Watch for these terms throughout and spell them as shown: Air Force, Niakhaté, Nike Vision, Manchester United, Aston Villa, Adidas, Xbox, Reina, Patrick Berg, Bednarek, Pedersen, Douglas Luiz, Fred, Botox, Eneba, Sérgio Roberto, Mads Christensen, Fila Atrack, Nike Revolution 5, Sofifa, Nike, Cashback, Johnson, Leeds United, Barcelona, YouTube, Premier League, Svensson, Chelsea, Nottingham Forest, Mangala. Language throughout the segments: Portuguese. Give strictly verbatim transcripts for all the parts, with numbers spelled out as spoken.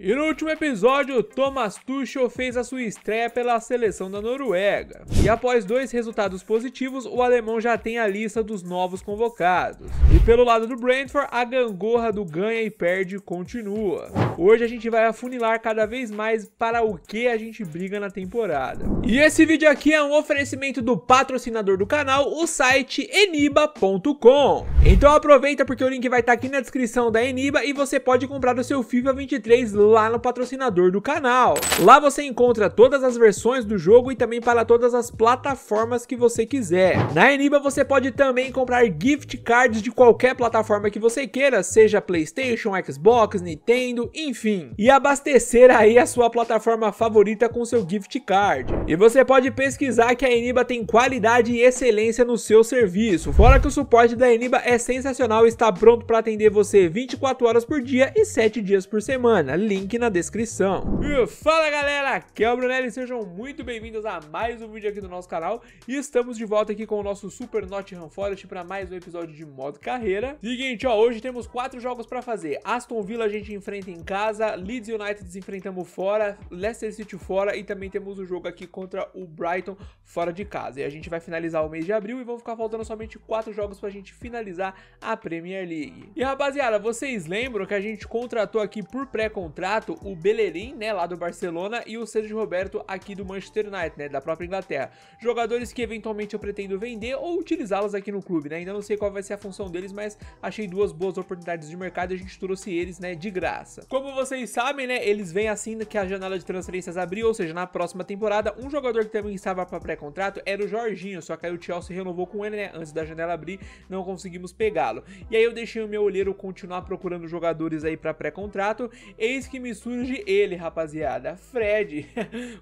E no último episódio, Thomas Tuchel fez a sua estreia pela seleção da Noruega. E após dois resultados positivos, o alemão já tem a lista dos novos convocados. E pelo lado do Brentford, a gangorra do ganha e perde continua. Hoje a gente vai afunilar cada vez mais para o que a gente briga na temporada. E esse vídeo aqui é um oferecimento do patrocinador do canal, o site Eneba ponto com. Então aproveita porque o link vai estar aqui na descrição da Eneba e você pode comprar o seu FIFA vinte e três lá no patrocinador do canal. Lá você encontra todas as versões do jogo e também para todas as plataformas que você quiser. Na Eneba você pode também comprar gift cards de qualquer plataforma que você queira, seja PlayStation, Xbox, Nintendo, enfim. E abastecer aí a sua plataforma favorita com seu gift card. E você pode pesquisar que a Eneba tem qualidade e excelência no seu serviço. Fora que o suporte da Eneba é sensacional e está pronto para atender você vinte e quatro horas por dia e sete dias por semana. Link na descrição. E fala galera, aqui é o Brunelli, sejam muito bem-vindos a mais um vídeo aqui do nosso canal. E estamos de volta aqui com o nosso Super Nottingham Forest para mais um episódio de modo carreira. Seguinte, ó, hoje temos quatro jogos para fazer. Aston Villa a gente enfrenta em casa, Leeds United enfrentamos fora, Leicester City fora e também temos o jogo aqui contra o Brighton fora de casa. E a gente vai finalizar o mês de abril e vão ficar faltando somente quatro jogos para a gente finalizar a Premier League. E rapaziada, vocês lembram que a gente contratou aqui por pré-contrato o Bellerin, né, lá do Barcelona, e o Sérgio Roberto aqui do Manchester United, né, da própria Inglaterra. Jogadores que eventualmente eu pretendo vender ou utilizá-los aqui no clube, né, ainda não sei qual vai ser a função deles, mas achei duas boas oportunidades de mercado e a gente trouxe eles, né, de graça. Como vocês sabem, né, eles vêm assim que a janela de transferências abriu, ou seja, na próxima temporada. Um jogador que também estava para pré-contrato era o Jorginho, só que aí o Chelsea renovou com ele, né, antes da janela abrir, não conseguimos pegá-lo. E aí eu deixei o meu olheiro continuar procurando jogadores aí para pré-contrato, eis que me surge ele, rapaziada, Fred,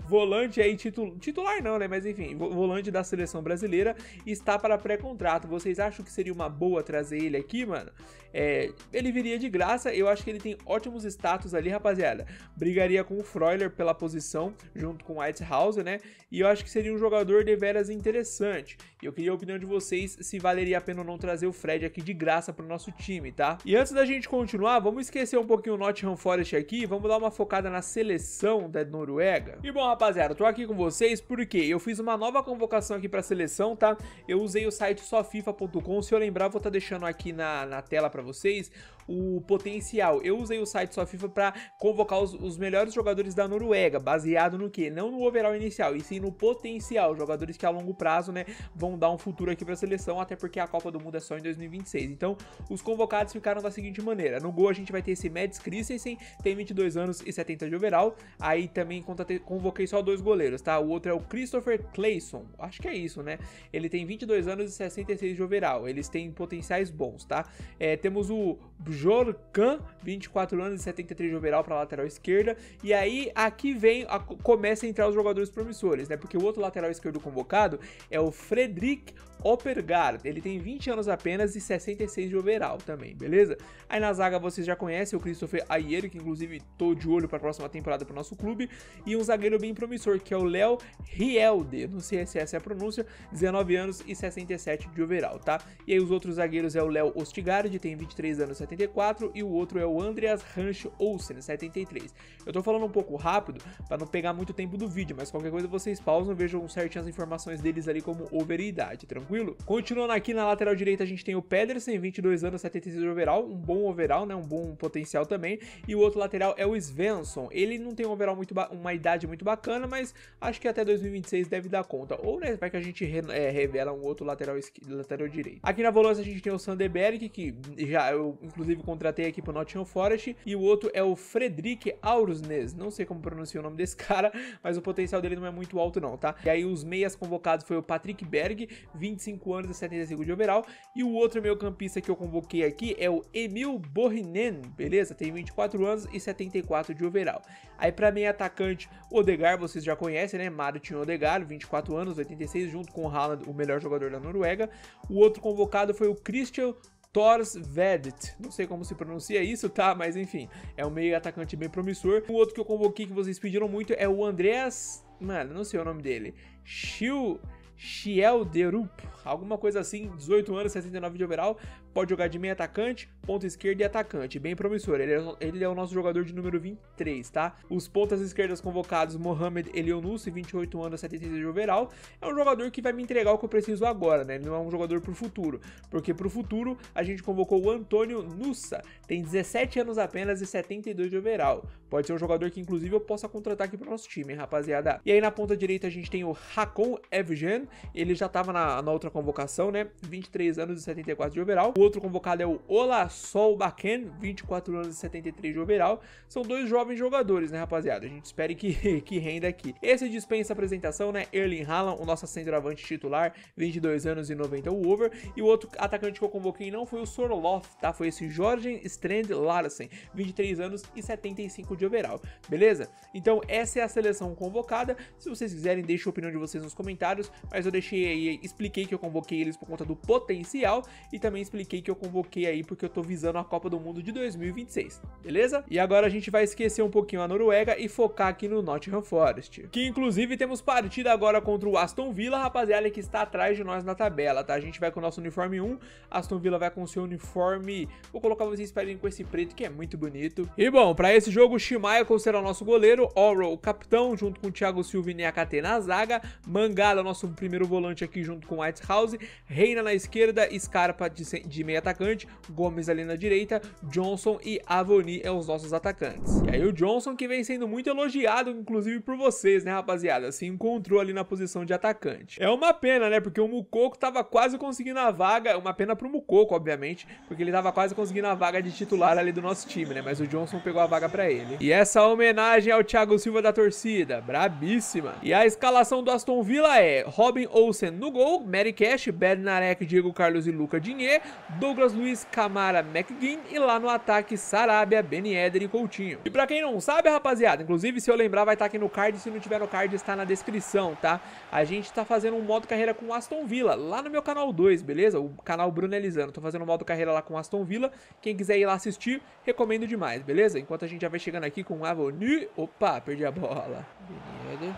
volante aí, titu... titular não, né, mas enfim, volante da seleção brasileira, está para pré-contrato. Vocês acham que seria uma boa trazer ele aqui, mano? É, ele viria de graça, eu acho que ele tem ótimos status ali, rapaziada, brigaria com o Freuler pela posição, junto com o Whitehouse, né, e eu acho que seria um jogador deveras interessante. Eu queria a opinião de vocês se valeria a pena ou não trazer o Fred aqui de graça para o nosso time, tá? E antes da gente continuar, vamos esquecer um pouquinho o Nottingham Forest aqui. Vamos dar uma focada na seleção da Noruega. E bom, rapaziada, eu tô aqui com vocês porque eu fiz uma nova convocação aqui pra seleção, tá? Eu usei o site sofifa ponto com, se eu lembrar eu vou estar tá deixando aqui na, na tela pra vocês o potencial. Eu usei o site Sofifa pra convocar os, os melhores jogadores da Noruega, baseado no que? Não no overall inicial, e sim no potencial, jogadores que a longo prazo, né, vão dar um futuro aqui pra seleção, até porque a Copa do Mundo é só em dois mil e vinte e seis. Então, os convocados ficaram da seguinte maneira: no gol a gente vai ter esse Mads Christensen, tem vinte e dois anos e setenta de overall. Aí também convoquei só dois goleiros, tá? O outro é o Christopher Clayson, acho que é isso, né? Ele tem vinte e dois anos e sessenta e seis de overall. Eles têm potenciais bons, tá? É, temos o Bjorkan, vinte e quatro anos e setenta e três de overall para lateral esquerda. E aí aqui vem a, começa a entrar os jogadores promissores, né? Porque o outro lateral esquerdo convocado é o Fredrik Opergaard, ele tem vinte anos apenas e sessenta e seis de overall também, beleza? Aí na zaga vocês já conhecem o Christopher Ayeiro, que inclusive tô de olho para a próxima temporada para o nosso clube, e um zagueiro bem promissor que é o Léo Rielde, não sei se essa é a pronúncia, dezenove anos e sessenta e sete de overall, tá? E aí os outros zagueiros é o Léo Ostigaard, tem vinte e três anos e setenta e quatro, e o outro é o Andreas Ranch Olsen, setenta e três. Eu tô falando um pouco rápido para não pegar muito tempo do vídeo, mas qualquer coisa vocês pausam, vejam certinho as informações deles ali como over e idade, tranquilo? Continuando aqui na lateral direita, a gente tem o Pedersen, vinte e dois anos, setenta e seis de overall, um bom overall, né, um bom potencial também. E o outro lateral é o Svensson, ele não tem um overall muito, uma idade muito bacana, mas acho que até dois mil e vinte e seis deve dar conta, ou né, vai que a gente re é, revela um outro lateral, lateral direito. Aqui na volância a gente tem o Sander Berg, que já eu inclusive contratei aqui pro Nottingham Forest, e o outro é o Fredrik Aurusnes, não sei como pronuncia o nome desse cara, mas o potencial dele não é muito alto não, tá? E aí os meias convocados foi o Patrick Berg, vinte e cinco anos e setenta e cinco de overall, e o outro meio campista que eu convoquei aqui é o Emil Borrinen, beleza? Tem vinte e quatro anos e setenta e quatro de overall. Aí pra meio atacante, Odegaard, vocês já conhecem, né? Martin Odegaard, vinte e quatro anos, oitenta e seis, junto com o Haaland, o melhor jogador da Noruega. O outro convocado foi o Christian Thorsvedt, não sei como se pronuncia isso, tá? Mas enfim, é um meio atacante bem promissor. O outro que eu convoquei que vocês pediram muito é o Andreas, mano, não sei o nome dele, Schiel... Schilderup, alguma coisa assim, dezoito anos, sessenta e nove de overall, pode jogar de meio atacante, ponta esquerda e atacante, bem promissor. Ele é, ele é o nosso jogador de número vinte e três, tá? Os pontas esquerdas convocados, Mohamed Elionussi, vinte e oito anos, setenta e seis de overall, é um jogador que vai me entregar o que eu preciso agora, né? Ele não é um jogador pro futuro, porque pro futuro a gente convocou o Antônio Nussa, tem dezessete anos apenas e setenta e dois de overall. Pode ser um jogador que inclusive eu possa contratar aqui pro nosso time, hein, rapaziada? E aí na ponta direita a gente tem o Hakan Evgen, ele já tava na, na outra convocação, né? vinte e três anos e setenta e quatro de overall. O outro convocado é o Olasol Bakken, vinte e quatro anos e setenta e três de overall. São dois jovens jogadores, né, rapaziada? A gente espera que, que renda aqui. Esse dispensa apresentação, né? Erling Haaland, o nosso centroavante titular, vinte e dois anos e noventa o over. E o outro atacante que eu convoquei não foi o Sorloth, tá? Foi esse Jorgen Strand Larsen, vinte e três anos e setenta e cinco de overall, beleza? Então essa é a seleção convocada. Se vocês quiserem, deixem a opinião de vocês nos comentários, mas eu deixei aí, expliquei que eu convoquei eles por conta do potencial e também expliquei que eu convoquei aí porque eu tô visando a Copa do Mundo de dois mil e vinte e seis, beleza? E agora a gente vai esquecer um pouquinho a Noruega e focar aqui no Nottingham Forest, que inclusive temos partida agora contra o Aston Villa, rapaziada, que está atrás de nós na tabela, tá? A gente vai com o nosso uniforme um, Aston Villa vai com o seu uniforme, vou colocar vocês esperem com esse preto que é muito bonito. E bom, pra esse jogo o Schmeichel será o nosso goleiro, Orwell o capitão, junto com o Thiago Silva e Niakhaté na zaga, Mangala, nosso primeiro volante aqui junto com o Whitehouse, Reina na esquerda, Scarpa de, de meio atacante, Gomes ali na direita, Johnson e Awoniyi é os nossos atacantes. E aí o Johnson, que vem sendo muito elogiado, inclusive por vocês, né, rapaziada, se encontrou ali na posição de atacante. É uma pena, né, porque o Moukoko tava quase conseguindo a vaga, uma pena pro Moukoko, obviamente, porque ele tava quase conseguindo a vaga de titular ali do nosso time, né, mas o Johnson pegou a vaga pra ele. E essa homenagem ao Thiago Silva da torcida, brabíssima. E a escalação do Aston Villa é Robin Olsen no gol, Mary Cash, Bednarek, Diego Carlos e Lucas Digne, Douglas Luiz, Camara, McGinn e lá no ataque Sarabia, Ben Eder e Coutinho. E pra quem não sabe, rapaziada, inclusive se eu lembrar vai estar aqui no card, se não tiver no card está na descrição, tá? A gente tá fazendo um modo carreira com o Aston Villa lá no meu canal dois, beleza? O canal Bruno Elizano, tô fazendo um modo carreira lá com o Aston Villa, quem quiser ir lá assistir, recomendo demais, beleza? Enquanto a gente já vai chegando aqui com o Avoni, opa, perdi a bola. Ben Eder,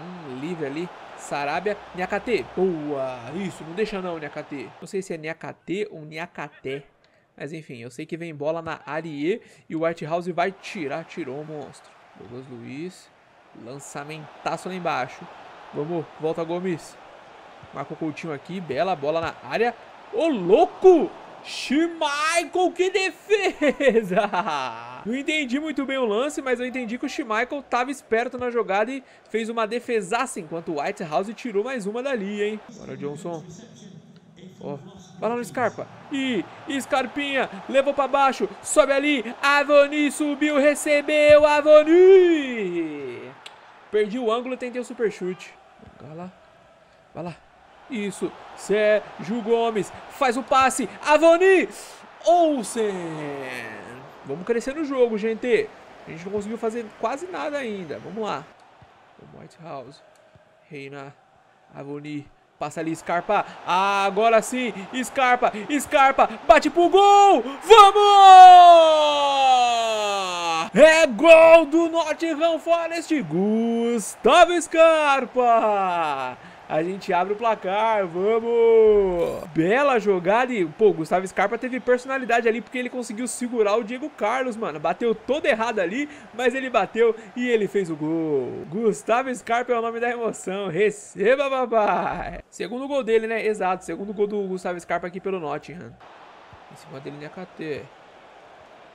hum, livre ali. Sarabia, Niakhaté, boa, isso, não deixa não, Niakhaté. Não sei se é Niakhaté ou Niakhaté, mas enfim, eu sei que vem bola na área e o Whitehouse vai tirar, tirou o monstro. Douglas Luiz, lançamentaço lá embaixo, vamos, volta Gomes, marca o Coutinho aqui, bela bola na área, ô louco, Schmeichel, que defesa! Não entendi muito bem o lance, mas eu entendi que o Schmeichel tava esperto na jogada e fez uma defesaça enquanto o Whitehouse tirou mais uma dali, hein? Agora o Johnson. Ó, oh, vai lá no Scarpa. E Scarpinha, levou pra baixo, sobe ali. Avoni subiu, recebeu, Avoni! Perdi o ângulo, tentei o super chute. Vai lá, vai lá. Isso, Sérgio Gomes, faz o passe. Avoni, Olsen! Vamos crescer no jogo, gente. A gente não conseguiu fazer quase nada ainda. Vamos lá. Whitehouse. Reina. Avoni. Passa ali, Scarpa. Ah, agora sim. Scarpa. Scarpa. Bate pro gol. Vamos! É gol do Nottingham Forest. Gustavo Scarpa. A gente abre o placar, vamos! Bela jogada e, pô, o Gustavo Scarpa teve personalidade ali porque ele conseguiu segurar o Diego Carlos, mano. Bateu todo errado ali, mas ele bateu e ele fez o gol. Gustavo Scarpa é o nome da emoção, receba, papai! Segundo gol dele, né? Exato, segundo gol do Gustavo Scarpa aqui pelo Nottingham. Em cima dele, Niakhaté.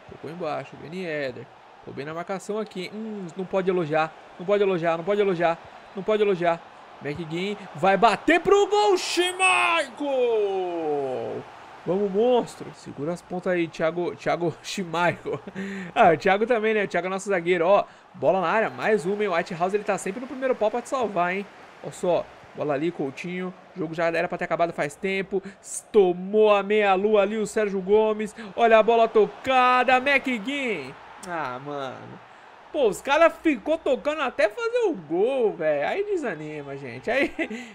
Tocou embaixo, Ben Eder. Tô bem na marcação aqui. Hum, não pode elogiar, não pode elogiar, não pode elogiar, não pode elogiar. McGinn vai bater pro gol, Schmeichel! Vamos, monstro! Segura as pontas aí, Thiago, Thiago Schmeichel. Ah, o Thiago também, né? O Thiago é nosso zagueiro, ó. Bola na área, mais uma, hein? O Whitehouse, ele tá sempre no primeiro pau pra te salvar, hein? Olha só, bola ali, Coutinho. O jogo já era pra ter acabado faz tempo. Tomou a meia-lua ali o Sérgio Gomes. Olha a bola tocada, McGinn! Ah, mano... Pô, os caras ficou tocando até fazer o gol, velho. Aí desanima, gente. Aí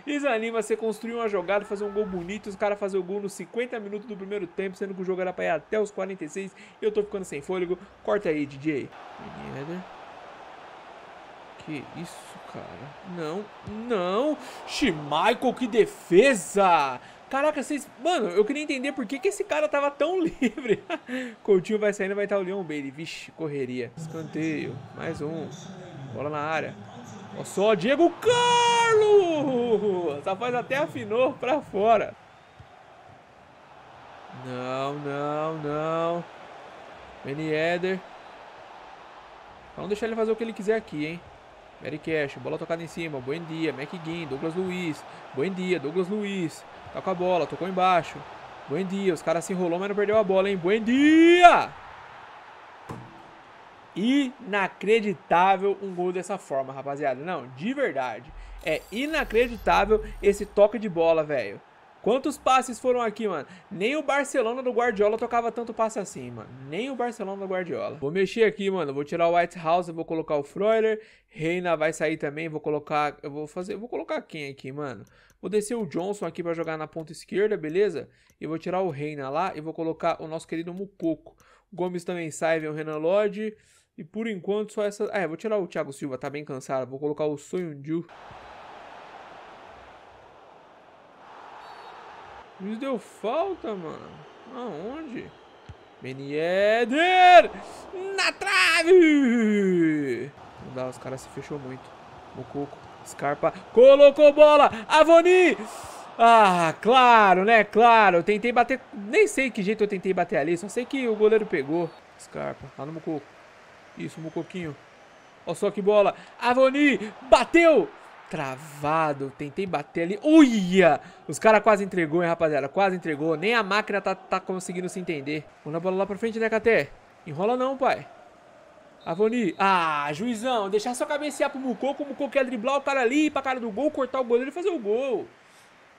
desanima você construir uma jogada, fazer um gol bonito, os caras fazer o gol nos cinquenta minutos do primeiro tempo, sendo que o jogo era pra ir até os quarenta e seis. Eu tô ficando sem fôlego. Corta aí, D J. Que isso, cara. Não, não. Schmeichel, que defesa. Caraca, vocês... Mano, eu queria entender por que, que esse cara tava tão livre. Coutinho vai saindo, vai estar o Leon Bailey. Vixe, correria. Escanteio. Mais um. Bola na área. Olha só, Diego Carlos! Rapaz, até afinou pra fora. Não, não, não. Ben Eder. Vamos deixar ele fazer o que ele quiser aqui, hein? Mary Cash, bola tocada em cima. Bom dia, McGinn, Douglas Luiz. Bom dia, Douglas Luiz. Tá com a bola, tocou embaixo. Bom dia, os caras se enrolou, mas não perdeu a bola, hein? Bom dia! Inacreditável um gol dessa forma, rapaziada. Não, de verdade. É inacreditável esse toque de bola, velho. Quantos passes foram aqui, mano? Nem o Barcelona do Guardiola tocava tanto passe assim, mano. Nem o Barcelona do Guardiola. Vou mexer aqui, mano. Vou tirar o Whitehouse, vou colocar o Freuler. Reina vai sair também, vou colocar... Eu vou fazer... Vou colocar quem aqui, mano? Vou descer o Johnson aqui pra jogar na ponta esquerda, beleza? E vou tirar o Reina lá e vou colocar o nosso querido Moukoko. O Gomes também sai, vem o Renan Lodge. E por enquanto só essa... Ah, é, vou tirar o Thiago Silva, tá bem cansado. Vou colocar o Soyuncu. Juiz deu falta, mano. Aonde? Ben Eder! Na trave! Não dá, os caras se fechou muito. Moukoko, Scarpa, colocou bola! Awoniyi! Ah, claro, né? Claro. Eu tentei bater... Nem sei que jeito eu tentei bater ali. Só sei que o goleiro pegou. Scarpa, lá no Moukoko. Isso, Moukoquinho. Olha só que bola. Awoniyi! Bateu! Travado, tentei bater ali. Uia! Os caras quase entregou, hein, rapaziada. Quase entregou, nem a máquina tá, tá conseguindo se entender. Manda a bola lá pra frente, né, Niakhaté? Enrola não, pai. Awoniyi. Ah, juizão, deixar só cabecear pro Moukoko. O Moukoko quer driblar o cara ali, ir pra cara do gol, cortar o goleiro e fazer o gol.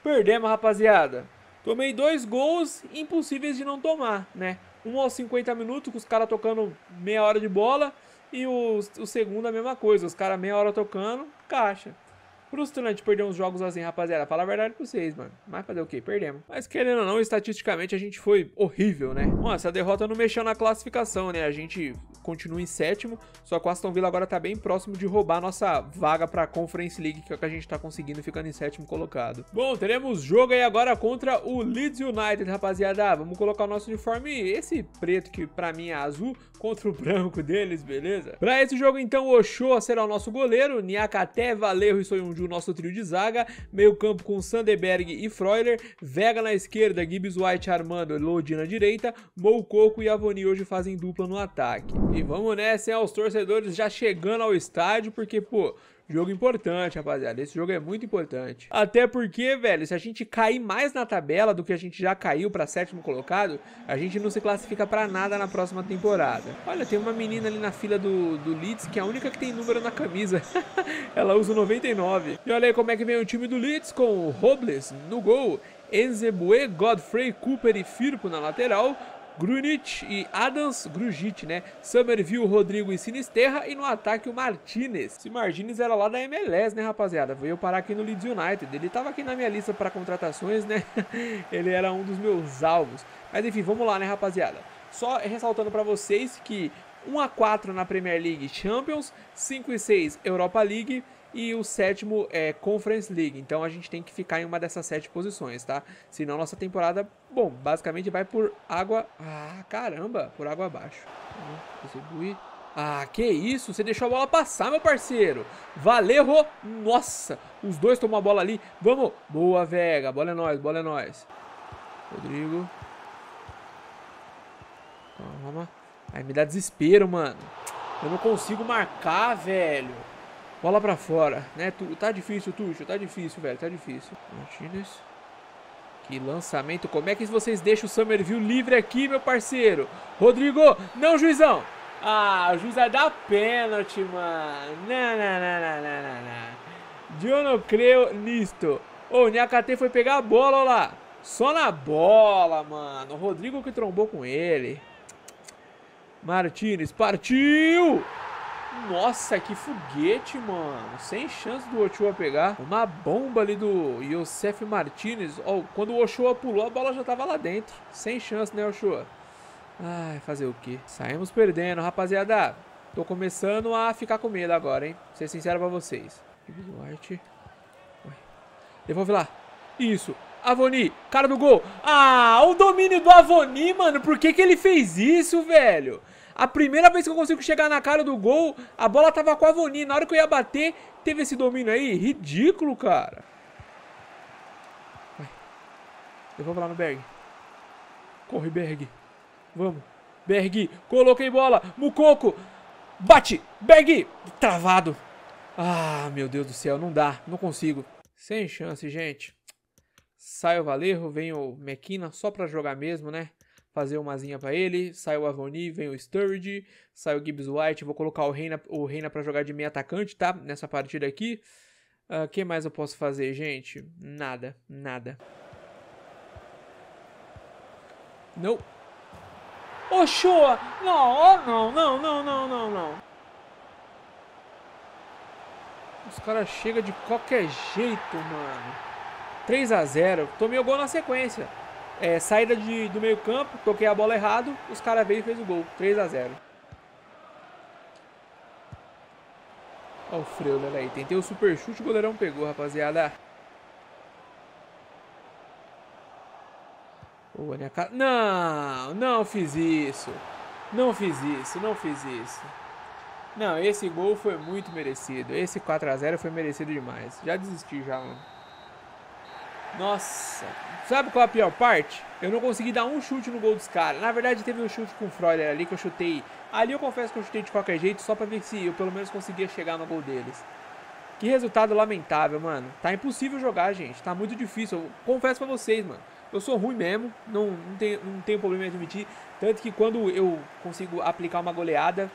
Perdemos, rapaziada. Tomei dois gols impossíveis de não tomar, né? Um aos cinquenta minutos, com os caras tocando meia hora de bola. E o, o segundo a mesma coisa, os caras meia hora tocando, caixa. Frustrante perder uns jogos assim, rapaziada. Fala a verdade pra vocês, mano. Mas fazer o quê? Perdemos. Mas querendo ou não, estatisticamente a gente foi horrível, né? Bom, essa derrota não mexeu na classificação, né? A gente continua em sétimo. Só que o Aston Villa agora tá bem próximo de roubar a nossa vaga pra Conference League, que é o que a gente tá conseguindo, ficando em sétimo colocado. Bom, teremos jogo aí agora contra o Leeds United, rapaziada. Ah, vamos colocar o nosso uniforme, esse preto que pra mim é azul, contra o branco deles, beleza? Pra esse jogo, então, Ochoa será o nosso goleiro. Niakhaté, Valeu e Soyuncu, o nosso trio de zaga, meio campo com Sander Berg e Freuler, Vega na esquerda, Gibbs White, Armando, Lodi na direita, Moukoko e Awoniyi hoje fazem dupla no ataque. E vamos nessa, hein, aos torcedores já chegando ao estádio, porque, pô, jogo importante, rapaziada, esse jogo é muito importante. Até porque, velho, se a gente cair mais na tabela do que a gente já caiu pra sétimo colocado, a gente não se classifica pra nada na próxima temporada. Olha, tem uma menina ali na fila do, do Leeds, que é a única que tem número na camisa. Ela usa o noventa e nove. E olha aí como é que vem o time do Leeds, com o Robles no gol, Enzebue, Godfrey, Cooper e Firpo na lateral, Grunic e Adams, Grujic, né? Summerville, Rodrigo e Sinisterra. E no ataque o Martinez. Esse Martinez era lá da M L S, né, rapaziada? Veio parar aqui no Leeds United. Ele tava aqui na minha lista para contratações, né? Ele era um dos meus alvos. Mas enfim, vamos lá, né, rapaziada? Só ressaltando para vocês que um a quatro na Premier League Champions, cinco e seis Europa League e o sétimo é Conference League. Então a gente tem que ficar em uma dessas sete posições, tá? Senão nossa temporada, bom, basicamente vai por água... Ah, caramba, por água abaixo. Ah, que isso? Você deixou a bola passar, meu parceiro. Valeu! Nossa, os dois tomam a bola ali. Vamos! Boa, Vega. Bola é nóis, bola é nóis. Rodrigo. Calma. Aí me dá desespero, mano. Eu não consigo marcar, velho. Bola pra fora, né? Tá difícil, Tuchel, tá difícil, velho, tá difícil. Martínez. Que lançamento. Como é que vocês deixam o Summerville livre aqui, meu parceiro? Rodrigo, não, juizão. Ah, o juiz vai dar pênalti, mano. Não, não, não, não, não, não. Eu não creio nisto. Ô, o Niakhaté foi pegar a bola, ó lá. Só na bola, mano. O Rodrigo que trombou com ele. Martínez, partiu! Nossa, que foguete, mano. Sem chance do Ochoa pegar. Uma bomba ali do Youssef Martinez. Oh, quando o Ochoa pulou, a bola já tava lá dentro. Sem chance, né, Ochoa? Ai, fazer o quê? Saímos perdendo, rapaziada. Tô começando a ficar com medo agora, hein? Vou ser sincero pra vocês. Devolve lá. Isso. Awoniyi, cara do gol. Ah, o domínio do Awoniyi, mano. Por que que ele fez isso, velho? A primeira vez que eu consigo chegar na cara do gol, a bola tava com a Awoniyi. Na hora que eu ia bater, teve esse domínio aí. Ridículo, cara. Vai. Eu vou lá no Berg. Corre, Berg. Vamos. Berg. Coloquei bola. Moukoko. Bate. Berg. Travado. Ah, meu Deus do céu. Não dá. Não consigo. Sem chance, gente. Sai o Valerro, vem o Mekina, só pra jogar mesmo, né? Fazer uma zinha pra ele. Sai o Awoniyi, vem o Sturridge. Sai o Gibbs White. Vou colocar o Reina, o Reina pra jogar de meio atacante, tá? Nessa partida aqui. O uh, que mais eu posso fazer, gente? Nada, nada. Não. Oxoa! Não, não, não, não, não, não, não. Os caras chegam de qualquer jeito, mano. três a zero. Tomei o gol na sequência. É, saída de, do meio campo, toquei a bola errado, os caras veio e fez o gol. três a zero. Olha o Freuler aí. Tentei o super chute, o goleirão pegou, rapaziada. Boa, minha cara. Não, não fiz isso. Não fiz isso, não fiz isso. Não, esse gol foi muito merecido. Esse quatro a zero foi merecido demais. Já desisti já, mano. Nossa. Sabe qual é a pior parte? Eu não consegui dar um chute no gol dos caras. Na verdade, teve um chute com o Freuler ali que eu chutei. Ali eu confesso que eu chutei de qualquer jeito, só pra ver se eu pelo menos conseguia chegar no gol deles. Que resultado lamentável, mano. Tá impossível jogar, gente. Tá muito difícil. Eu confesso pra vocês, mano. Eu sou ruim mesmo, não, não, tenho, não tenho problema em admitir. Tanto que quando eu consigo aplicar uma goleada,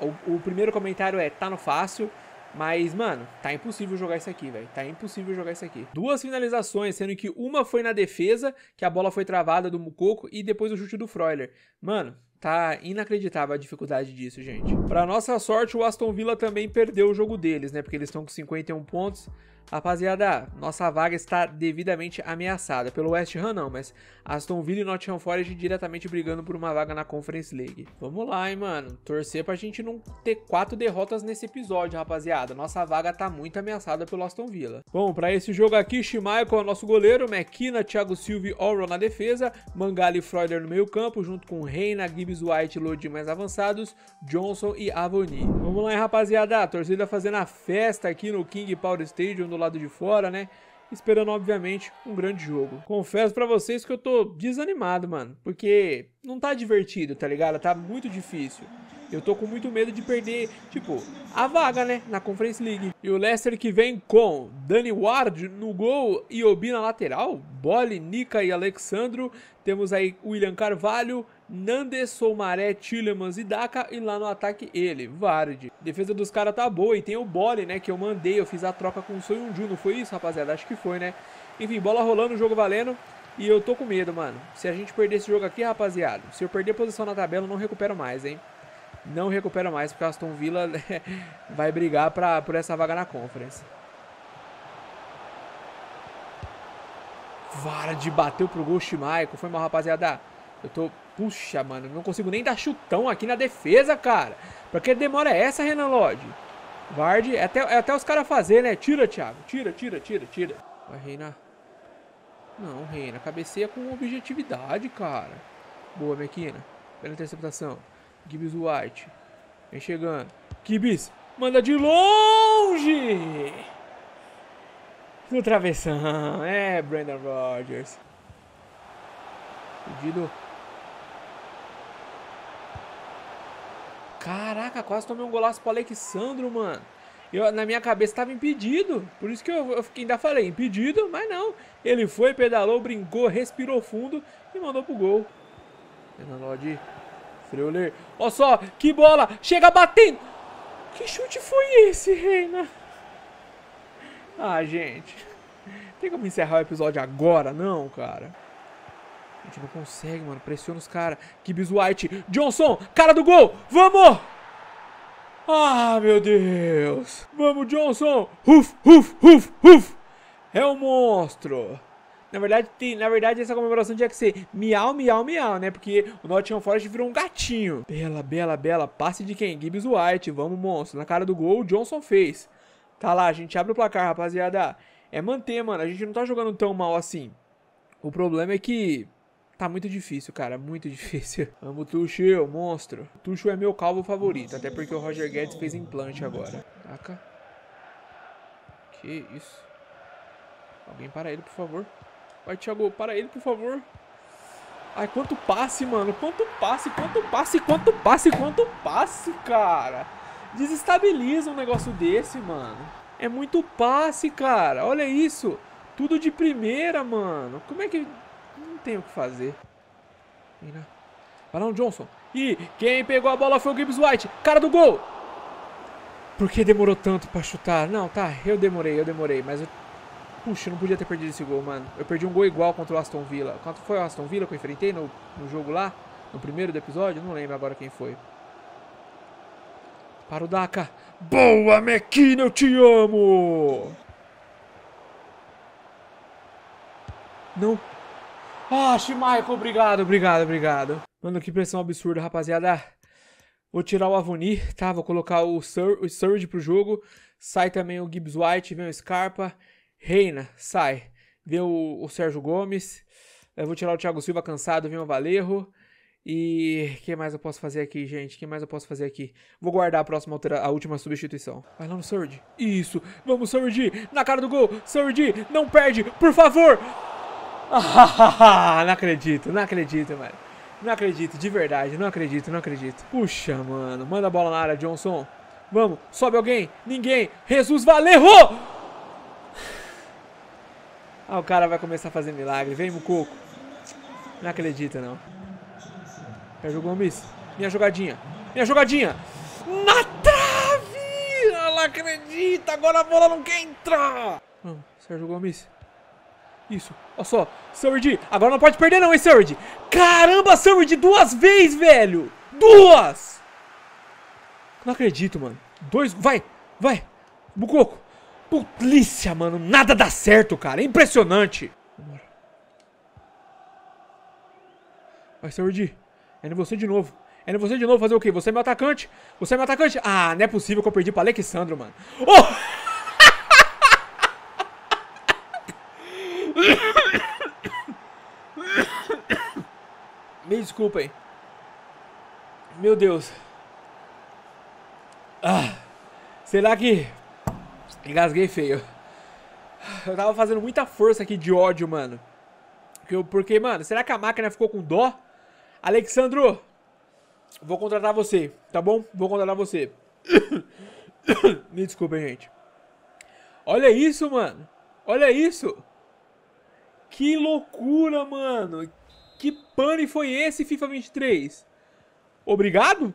o, o primeiro comentário é, tá no fácil. Mas, mano, tá impossível jogar isso aqui, velho. Tá impossível jogar isso aqui. Duas finalizações, sendo que uma foi na defesa, que a bola foi travada do Moukoko, e depois o chute do Freuler. Mano, tá inacreditável a dificuldade disso, gente. Pra nossa sorte, o Aston Villa também perdeu o jogo deles, né? Porque eles estão com cinquenta e um pontos. Rapaziada, nossa vaga está devidamente ameaçada. Pelo West Ham não, mas Aston Villa e Nottingham Forest diretamente brigando por uma vaga na Conference League. Vamos lá, hein, mano. Torcer pra gente não ter quatro derrotas nesse episódio, rapaziada. Nossa vaga tá muito ameaçada pelo Aston Villa. Bom, pra esse jogo aqui, Schmeichel é o nosso goleiro, McGinn, Thiago Silva e Orwell na defesa, Mangala e Freuler no meio campo, junto com Reina, Gibbs White e Lodi mais avançados, Johnson e Awoniyi. Vamos lá, hein, rapaziada. A torcida fazendo a festa aqui no King Power Stadium, do lado de fora, né? Esperando, obviamente, um grande jogo. Confesso pra vocês que eu tô desanimado, mano. Porque não tá divertido, tá ligado? Tá muito difícil. Eu tô com muito medo de perder, tipo, a vaga, né? Na Conference League. E o Leicester que vem com Danny Ward no gol e Obi na lateral. Boli, Nica e Alexandro. Temos aí William Carvalho, Nandes, Soumaré, Tillemans e Daka. E lá no ataque ele, Vardy. Defesa dos caras tá boa e tem o Boli, né? Que eu mandei, eu fiz a troca com o Soyuncu. Não foi isso, rapaziada? Acho que foi, né? Enfim, bola rolando, jogo valendo. E eu tô com medo, mano. Se a gente perder esse jogo aqui, rapaziada, se eu perder a posição na tabela, eu não recupero mais, hein? Não recupero mais, porque o Aston Villa vai brigar pra, por essa vaga na Conference. Vardy bateu pro gol, Schmeichel. Foi mal, rapaziada. Eu tô... Puxa, mano, não consigo nem dar chutão aqui na defesa, cara. Pra que demora é essa, Renan Lodge? Vardy, é até, é até os caras fazer, né? Tira, Thiago. Tira, tira, tira, tira. Vai, Reina. Não, Reina. Cabeceia com objetividade, cara. Boa, Mekina. Pela interceptação. Gibbs White. Vem chegando. Gibbs. Manda de longe. No travessão. É, Brandon Rodgers. Pedido. Caraca, quase tomei um golaço pro Alexandro, mano. Eu, na minha cabeça tava impedido. Por isso que eu, eu ainda falei, impedido, mas não. Ele foi, pedalou, brincou, respirou fundo e mandou pro gol. Renan Lodi. Freuler. Olha só, que bola! Chega batendo! Que chute foi esse, Reina? Ah, gente. Tem como encerrar o episódio agora? Não, cara. A gente não consegue, mano. Pressiona os caras. Gibbs White. Johnson. Cara do gol. Vamos! Ah, meu Deus. Vamos, Johnson. Ruf, ruf, ruf, ruf. É um monstro. Na verdade, tem, na verdade, essa comemoração tinha que ser miau, miau, miau, né? Porque o Nottingham Forest virou um gatinho. Bela, bela, bela. Passe de quem? Gibbs White. Vamos, monstro. Na cara do gol, o Johnson fez. Tá lá, a gente abre o placar, rapaziada. É manter, mano. A gente não tá jogando tão mal assim. O problema é que tá muito difícil, cara, muito difícil. Amo o Tuchel, monstro. O Tuchel é meu calvo favorito, até porque o Roger Guedes fez implante agora. Taca. Que isso. Alguém para ele, por favor. Vai, Thiago, para ele, por favor. Ai, quanto passe, mano. Quanto passe, quanto passe, quanto passe, quanto passe, cara. Desestabiliza um negócio desse, mano. É muito passe, cara. Olha isso. Tudo de primeira, mano. Como é que... Não tem o que fazer. Vai lá, Johnson. E quem pegou a bola foi o Gibbs White. Cara do gol. Por que demorou tanto pra chutar? Não, tá. Eu demorei, eu demorei. Mas eu... Puxa, eu não podia ter perdido esse gol, mano. Eu perdi um gol igual contra o Aston Villa. Quanto foi o Aston Villa que eu enfrentei no, no jogo lá? No primeiro do episódio? Não lembro agora quem foi. Para o Daka. Boa, McGinn, eu te amo! Não. Ah, Schmeichel, obrigado, obrigado, obrigado. Mano, que pressão absurda, rapaziada. Vou tirar o Awoniyi, tá? Vou colocar o, Sur o Surge pro jogo. Sai também o Gibbs White, vem o Scarpa. Reina, sai. Vem o, o Sérgio Gomes. Eu vou tirar o Thiago Silva cansado, vem o Valerro. E... o que mais eu posso fazer aqui, gente? O que mais eu posso fazer aqui? Vou guardar a próxima altera... a última substituição. Vai lá no Surge. Isso. Vamos, Surge. Na cara do gol. Surge, não perde, por favor. Ah, não acredito, não acredito, mano. Não acredito, de verdade. Não acredito, não acredito. Puxa, mano. Manda a bola na área, Johnson. Vamos. Sobe alguém. Ninguém. Jesus Valerro. Ah, o cara vai começar a fazer milagre. Vem, Moukoko. Não acredita, não. Sérgio Gomes. Minha jogadinha. Minha jogadinha. Na trave! Não acredita. Agora a bola não quer entrar. Vamos, Sérgio Gomes. Isso. Olha só. Surge. Agora não pode perder, não, hein, Surge. Caramba, Surge. Duas vezes, velho. Duas. Não acredito, mano. Dois. Vai. Vai. Moukoko. Polícia, mano. Nada dá certo, cara. É impressionante. Vai, Surge. É em você de novo. É em você de novo fazer o quê? Você é meu atacante. Você é meu atacante. Ah, não é possível que eu perdi pra Alexandro, mano. Oh! Me desculpem. Meu Deus. Ah, será que... Engasguei feio. Eu tava fazendo muita força aqui de ódio, mano. Porque, porque, mano, será que a máquina ficou com dó? Alexandro, vou contratar você, tá bom? Vou contratar você. Me desculpa, gente. Olha isso, mano. Olha isso. Que loucura, mano. Que pane foi esse, FIFA vinte e três? Obrigado?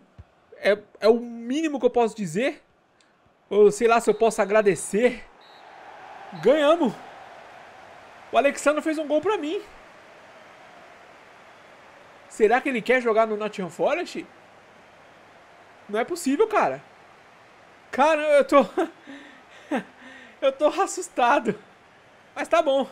É, é o mínimo que eu posso dizer. Ou sei lá se eu posso agradecer. Ganhamos. O Alexandro fez um gol pra mim. Será que ele quer jogar no Nottingham Forest? Não é possível, cara. Cara, eu tô... eu tô assustado. Mas tá bom.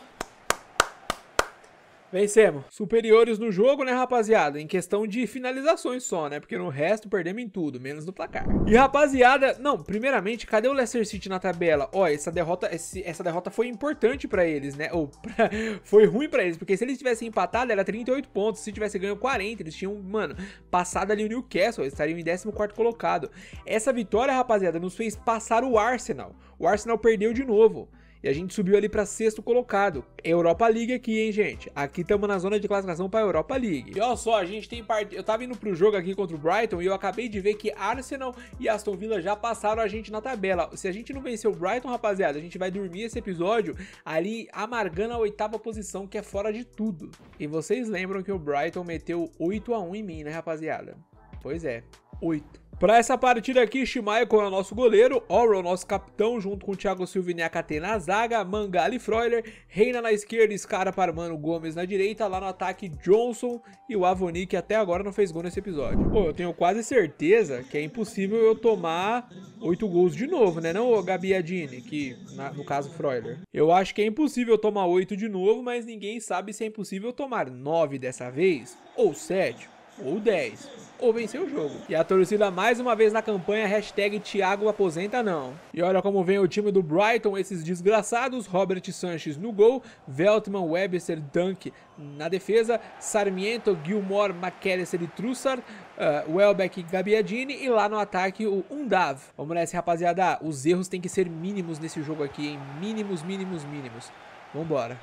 Vencemos. Superiores no jogo, né, rapaziada? Em questão de finalizações só, né? Porque no resto perdemos em tudo, menos no placar. E, rapaziada... Não, primeiramente, cadê o Leicester City na tabela? Ó, essa derrota, esse, essa derrota foi importante pra eles, né? Ou pra, foi ruim pra eles, porque se eles tivessem empatado, era trinta e oito pontos. Se tivesse ganho quarenta, eles tinham, mano, passado ali o Newcastle. Eles estariam em décimo quarto colocado. Essa vitória, rapaziada, nos fez passar o Arsenal. O Arsenal perdeu de novo. E a gente subiu ali pra sexto colocado. Europa League aqui, hein, gente? Aqui estamos na zona de classificação pra Europa League. E olha só, a gente tem part... Eu tava indo pro jogo aqui contra o Brighton e eu acabei de ver que Arsenal e Aston Villa já passaram a gente na tabela. Se a gente não vencer o Brighton, rapaziada, a gente vai dormir esse episódio ali amargando a oitava posição, que é fora de tudo. E vocês lembram que o Brighton meteu oito a um em mim, né, rapaziada? Pois é, oito. Pra essa partida aqui, Schmeichel é o nosso goleiro, Orwell é o nosso capitão, junto com o Thiago Silva e Niakhaté na zaga, Mangala e Freuler, Reina na esquerda, Scarpa, mano, Gomes na direita, lá no ataque Johnson e o Awoniyi, que até agora não fez gol nesse episódio. Pô, eu tenho quase certeza que é impossível eu tomar oito gols de novo, né, não, Gabiadini, que na, no caso Freuler. Eu acho que é impossível eu tomar oito de novo, mas ninguém sabe se é impossível eu tomar nove dessa vez ou sete. ou dez, ou vencer o jogo. E a torcida mais uma vez na campanha, hashtag Thiago aposenta não. E olha como vem o time do Brighton, esses desgraçados: Robert Sanches no gol, Veltman, Webster, Dunk na defesa, Sarmiento, Gilmore, McAllister e Trussard, uh, Welbeck, Gabbiadini, e lá no ataque o Undav. Vamos nessa, rapaziada, os erros têm que ser mínimos nesse jogo aqui, hein, mínimos, mínimos, mínimos. Vambora.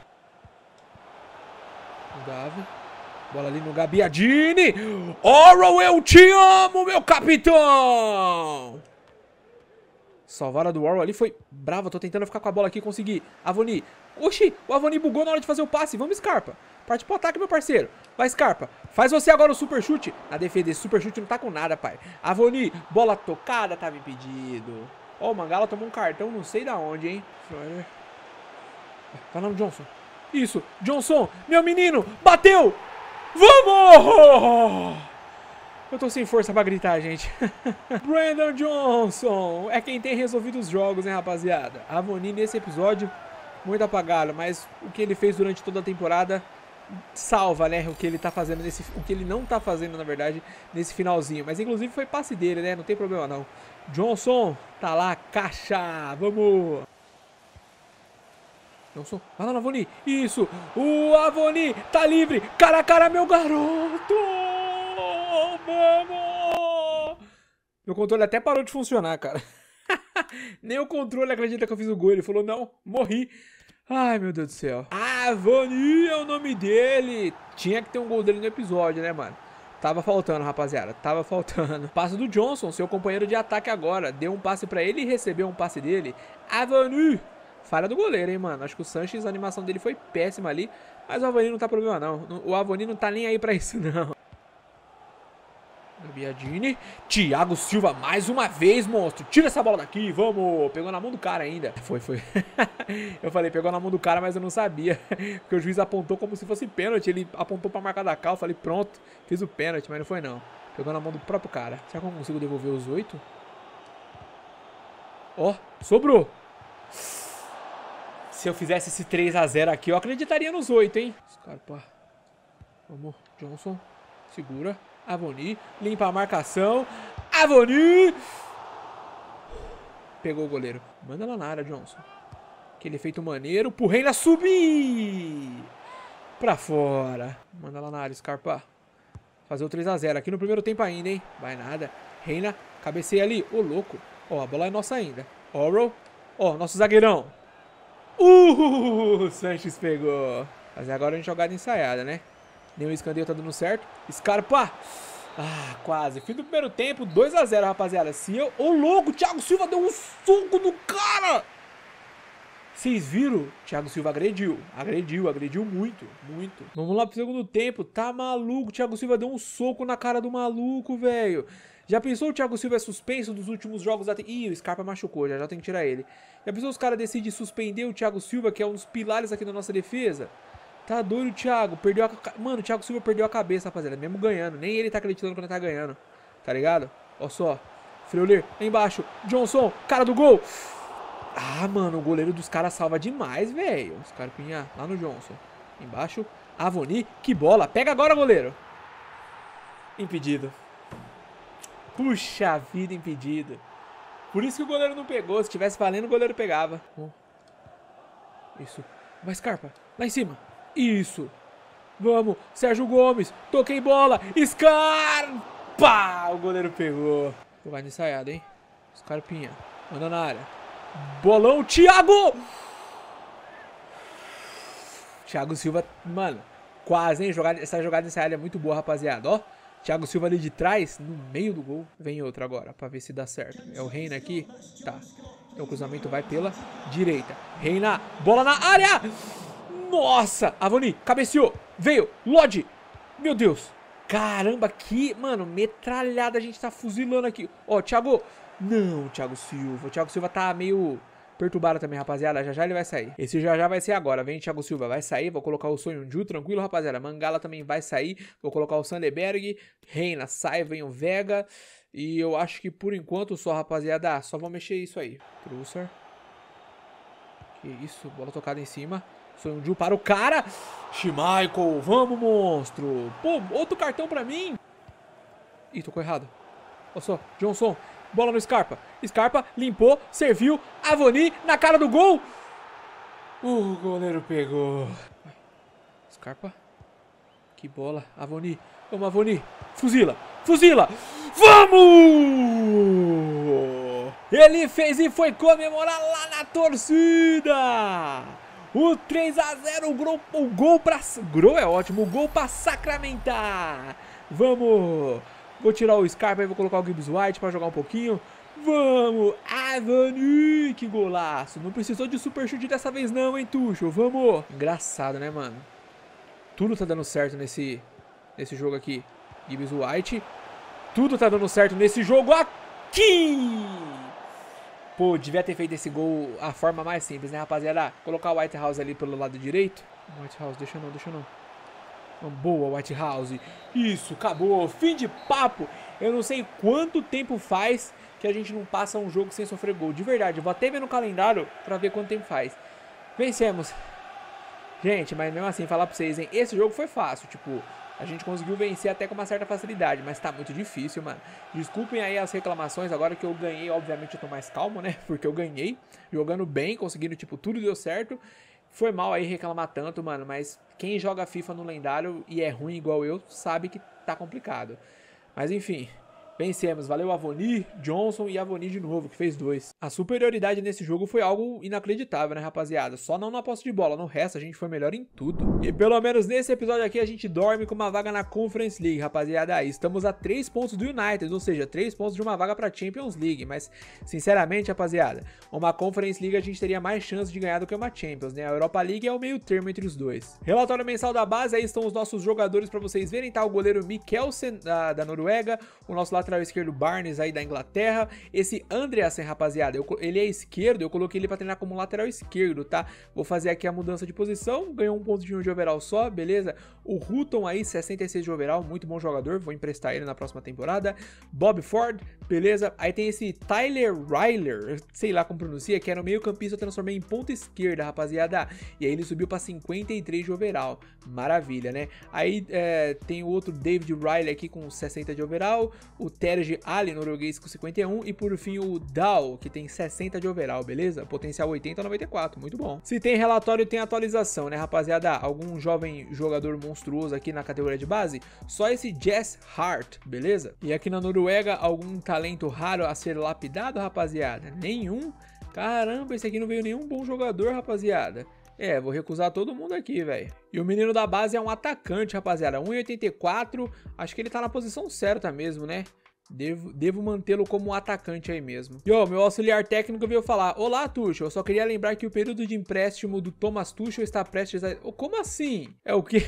Undav. Bola ali no Gabbiadini. Orwell, eu te amo, meu capitão! Salvada do Orwell ali foi brava. Tô tentando ficar com a bola aqui, consegui. Avoni. Oxi, o Avoni bugou na hora de fazer o passe. Vamos, Scarpa. Parte pro ataque, meu parceiro. Vai, Scarpa. Faz você agora o super chute. Na defesa, esse super chute não tá com nada, pai. Avoni, bola tocada, tava impedido. Ó, oh, o Mangala tomou um cartão, não sei da onde, hein. Tá no Johnson. Isso, Johnson, meu menino, bateu! Vamos! Eu tô sem força pra gritar, gente. Brandon Johnson é quem tem resolvido os jogos, hein, rapaziada. Avoni nesse episódio, muito apagado, mas o que ele fez durante toda a temporada salva, né, o que ele tá fazendo nesse, o que ele não tá fazendo, na verdade, nesse finalzinho. Mas inclusive foi passe dele, né, não tem problema não. Johnson, tá lá, caixa, vamos! Johnson, vai lá no Avoni, isso, o Avoni tá livre, cara a cara, meu garoto, vamos! Meu controle até parou de funcionar, cara. Nem o controle acredita que eu fiz o gol, ele falou, não, morri. Ai, meu Deus do céu. Avoni é o nome dele, tinha que ter um gol dele no episódio, né, mano? Tava faltando, rapaziada, tava faltando. Passo do Johnson, seu companheiro de ataque agora, deu um passe pra ele e recebeu um passe dele. Avoni! Falha do goleiro, hein, mano. Acho que o Sanches, a animação dele foi péssima ali. Mas o Avoni não tá problema, não. O Avoni não tá nem aí pra isso, não. Gabbiadini. Thiago Silva mais uma vez, monstro. Tira essa bola daqui, vamos. Pegou na mão do cara ainda. Foi, foi. Eu falei, pegou na mão do cara, mas eu não sabia. Porque o juiz apontou como se fosse pênalti. Ele apontou pra marca da cal. Eu falei, pronto, fiz o pênalti, mas não foi, não. Pegou na mão do próprio cara. Será que eu consigo devolver os oito? Ó, oh, sobrou. Se eu fizesse esse três a zero aqui, eu acreditaria nos oito, hein? Scarpa. Vamos, Johnson. Segura. Avoni. Limpa a marcação. Avoni! Pegou o goleiro. Manda lá na área, Johnson. Aquele efeito maneiro. Pro Reina subir! Pra fora. Manda lá na área, Scarpa. Fazer o três a zero. Aqui no primeiro tempo ainda, hein? Vai nada. Reina. Cabeceia ali. Ô, louco. Ó, a bola é nossa ainda. Orwell. Ó, nosso zagueirão. Uh, Sanches pegou. Mas agora é uma jogada ensaiada, né? Nenhum escandeio tá dando certo. Scarpa. Ah, quase. Fim do primeiro tempo, dois a zero, rapaziada. Se eu... Ô, louco, Thiago Silva deu um soco no cara. Vocês viram? Thiago Silva agrediu. Agrediu, agrediu muito, muito. Vamos lá pro segundo tempo. Tá maluco. Thiago Silva deu um soco na cara do maluco, velho. Já pensou o Thiago Silva é suspenso dos últimos jogos da... Ih, o Scarpa machucou, já já tem que tirar ele. Já pensou os caras decidem suspender o Thiago Silva, que é um dos pilares aqui da nossa defesa? Tá doido o Thiago, perdeu a... Mano, o Thiago Silva perdeu a cabeça, rapaziada, mesmo ganhando. Nem ele tá acreditando quando tá ganhando, tá ligado? Ó só, Freuler, lá embaixo, Johnson, cara do gol. Ah, mano, o goleiro dos caras salva demais, velho. Scarpinha, lá no Johnson. Embaixo, Avoni, que bola. Pega agora, goleiro. Impedido. Puxa vida, impedido. Por isso que o goleiro não pegou. Se tivesse valendo, o goleiro pegava. Isso. Vai, Scarpa. Lá em cima. Isso. Vamos. Sérgio Gomes. Toquei bola. Scarpa. O goleiro pegou. Jogada ensaiada, hein? Scarpinha. Manda na área. Bolão, Thiago. Thiago Silva. Mano, quase, hein? Jogada, essa jogada ensaiada é muito boa, rapaziada. Ó. Thiago Silva ali de trás, no meio do gol. Vem outro agora, pra ver se dá certo. É o Reina aqui? Tá. Então o cruzamento vai pela direita. Reina, bola na área! Nossa! Avoni, cabeceou. Veio, Lodi. Meu Deus. Caramba, que... Mano, metralhada a gente tá fuzilando aqui. Ó, Thiago... Não, Thiago Silva. O Thiago Silva tá meio... perturbado também, rapaziada. Já já ele vai sair. Esse já já vai ser agora. Vem, Thiago Silva. Vai sair. Vou colocar o Soyuncu. Tranquilo, rapaziada. Mangala também vai sair. Vou colocar o Sander Berg. Reina sai. Vem o Vega. E eu acho que por enquanto só, rapaziada. Só vou mexer isso aí. Trusser. Que isso. Bola tocada em cima. Soyuncu para o cara. Schmeichel. Vamos, monstro. Pô, outro cartão pra mim. Ih, tocou errado. Olha só, Johnson. Bola no Scarpa. Scarpa limpou, serviu. Awoniyi na cara do gol. O goleiro pegou. Scarpa. Que bola. Awoniyi. Vamos, Awoniyi. Fuzila. Fuzila. Vamos! Ele fez e foi comemorar lá na torcida. O três a zero, o gol, o gol pra... Gol é ótimo, o gol pra sacramentar. Vamos. Vou tirar o Scarpa e vou colocar o Gibbs White pra jogar um pouquinho. Vamos. Awoniyi, que golaço. Não precisou de super chute dessa vez não, hein, Tuchel. Vamos. Engraçado, né, mano? Tudo tá dando certo nesse, nesse jogo aqui. Gibbs White. Tudo tá dando certo nesse jogo aqui. Pô, devia ter feito esse gol a forma mais simples, né, rapaziada? Colocar o Whitehouse ali pelo lado direito. Whitehouse, deixa não, deixa não. Uma boa, Whitehouse. Isso, acabou. Fim de papo. Eu não sei quanto tempo faz que a gente não passa um jogo sem sofrer gol. De verdade, eu vou até ver no calendário pra ver quanto tempo faz. Vencemos. Gente, mas mesmo assim, falar pra vocês, hein? Esse jogo foi fácil, tipo... A gente conseguiu vencer até com uma certa facilidade, mas tá muito difícil, mano. Desculpem aí as reclamações, agora que eu ganhei, obviamente eu tô mais calmo, né? Porque eu ganhei, jogando bem, conseguindo, tipo, tudo deu certo. Foi mal aí reclamar tanto, mano, mas quem joga FIFA no lendário e é ruim igual eu, sabe que tá complicado. Mas enfim, vencemos. Valeu Awoniyi, Johnson e Awoniyi de novo, que fez dois. A superioridade nesse jogo foi algo inacreditável, né, rapaziada? Só não na posse de bola, no resto a gente foi melhor em tudo. E pelo menos nesse episódio aqui a gente dorme com uma vaga na Conference League, rapaziada. Estamos a três pontos do United, ou seja, três pontos de uma vaga pra Champions League. Mas, sinceramente, rapaziada, uma Conference League a gente teria mais chance de ganhar do que uma Champions, né? A Europa League é o meio termo entre os dois. Relatório mensal da base, aí estão os nossos jogadores pra vocês verem, tá? O goleiro Mikkelsen, da, da Noruega, o nosso lateral lateral esquerdo Barnes aí da Inglaterra, esse Andreasen, rapaziada, eu, ele é esquerdo, eu coloquei ele pra treinar como lateral esquerdo, tá? Vou fazer aqui a mudança de posição, ganhou um pontinho de overall só, beleza? O Hutton aí, sessenta e seis de overall, muito bom jogador, vou emprestar ele na próxima temporada. Bob Ford, beleza? Aí tem esse Tyler Ryler, sei lá como pronuncia, que era o meio campista, eu transformei em ponta esquerda, rapaziada, e aí ele subiu pra cinquenta e três de overall, maravilha, né? Aí é, tem o outro David Riley aqui com sessenta de overall, o Terje Ali, norueguês, com cinquenta e um. E por fim o Dal, que tem sessenta de overall, beleza? Potencial oitenta a noventa e quatro, muito bom. Se tem relatório, tem atualização, né, rapaziada? Algum jovem jogador monstruoso aqui na categoria de base? Só esse Jess Hart, beleza? E aqui na Noruega, algum talento raro a ser lapidado, rapaziada? Nenhum? Caramba, esse aqui não veio nenhum bom jogador, rapaziada. É, vou recusar todo mundo aqui, velho. E o menino da base é um atacante, rapaziada. um e oitenta e quatro, acho que ele tá na posição certa mesmo, né? Devo, devo mantê-lo como um atacante aí mesmo. E ó, meu auxiliar técnico veio falar: olá, Tuchel, eu só queria lembrar que o período de empréstimo do Thomas Tuchel está prestes a... Oh, como assim? É o quê?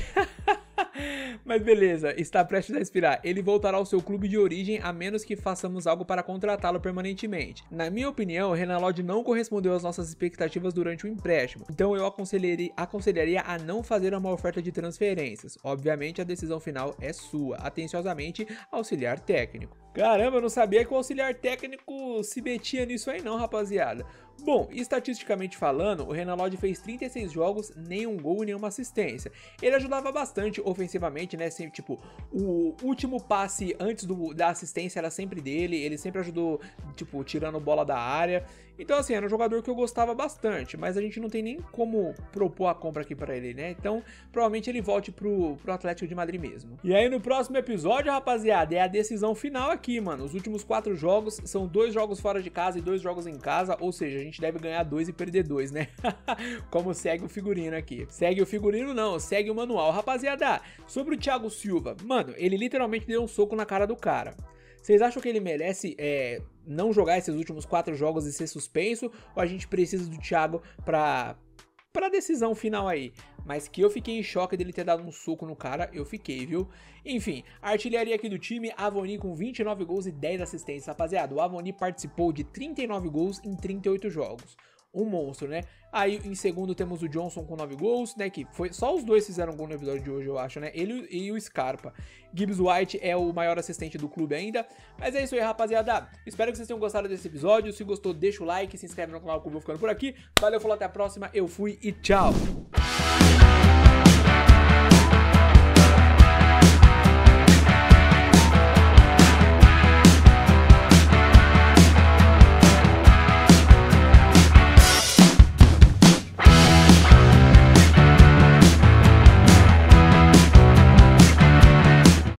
Mas beleza, está prestes a expirar. Ele voltará ao seu clube de origem a menos que façamos algo para contratá-lo permanentemente. Na minha opinião, o Renan Lodge não correspondeu às nossas expectativas durante o empréstimo, então eu aconselharia, aconselharia a não fazer uma oferta de transferências. Obviamente, a decisão final é sua. Atenciosamente, auxiliar técnico. Caramba, eu não sabia que o auxiliar técnico se metia nisso aí não, rapaziada. Bom, estatisticamente falando, o Renan Lodge fez trinta e seis jogos, nenhum gol e nenhuma assistência. Ele ajudava bastante ofensivamente, né? Sempre, tipo, o último passe antes do, da assistência era sempre dele, ele sempre ajudou, tipo, tirando bola da área. Então, assim, era um jogador que eu gostava bastante, mas a gente não tem nem como propor a compra aqui pra ele, né? Então, provavelmente ele volte pro, pro Atlético de Madrid mesmo. E aí, no próximo episódio, rapaziada, é a decisão final aqui, mano. Os últimos quatro jogos são dois jogos fora de casa e dois jogos em casa, ou seja, a gente deve ganhar dois e perder dois, né? Como segue o figurino aqui. Segue o figurino não, segue o manual. Rapaziada, sobre o Thiago Silva, mano, ele literalmente deu um soco na cara do cara. Vocês acham que ele merece é, não jogar esses últimos quatro jogos e ser suspenso? Ou a gente precisa do Thiago pra... pra decisão final aí? Mas que eu fiquei em choque dele ter dado um soco no cara, eu fiquei, viu? Enfim, a artilharia aqui do time, Awoniyi com vinte e nove gols e dez assistências, rapaziada. O Awoniyi participou de trinta e nove gols em trinta e oito jogos. Um monstro, né? Aí em segundo temos o Johnson com nove gols, né? Que foi só os dois fizeram gol no episódio de hoje, eu acho, né? Ele e o Scarpa. Gibbs White é o maior assistente do clube ainda. Mas é isso aí, rapaziada. Espero que vocês tenham gostado desse episódio. Se gostou, deixa o like, se inscreve no canal que eu vou ficando por aqui. Valeu, falou, até a próxima. Eu fui e tchau!